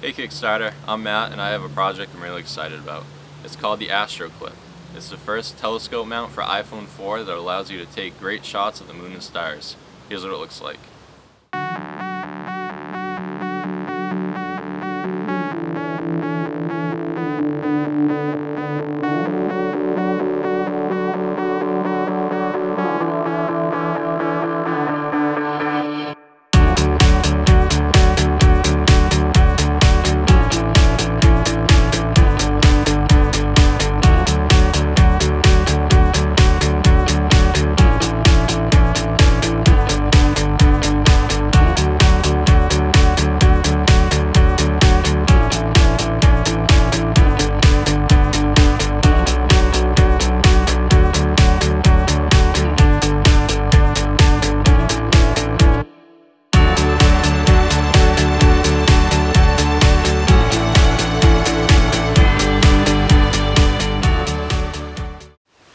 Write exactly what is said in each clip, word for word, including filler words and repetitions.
Hey Kickstarter, I'm Matt and I have a project I'm really excited about. It's called the AstroClip. It's the first telescope mount for iPhone four that allows you to take great shots of the moon and stars. Here's what it looks like.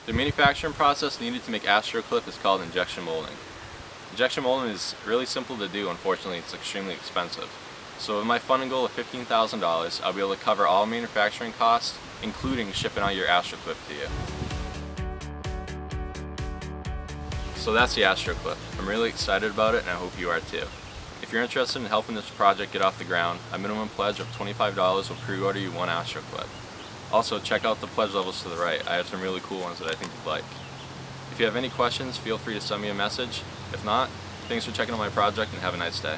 The manufacturing process needed to make AstroClip is called injection molding. Injection molding is really simple to do, unfortunately it's extremely expensive. So with my funding goal of fifteen thousand dollars, I'll be able to cover all manufacturing costs, including shipping out your AstroClip to you. So that's the AstroClip. I'm really excited about it and I hope you are too. If you're interested in helping this project get off the ground, a minimum pledge of twenty-five dollars will pre-order you one AstroClip. Also, check out the pledge levels to the right. I have some really cool ones that I think you'd like. If you have any questions, feel free to send me a message. If not, thanks for checking out my project and have a nice day.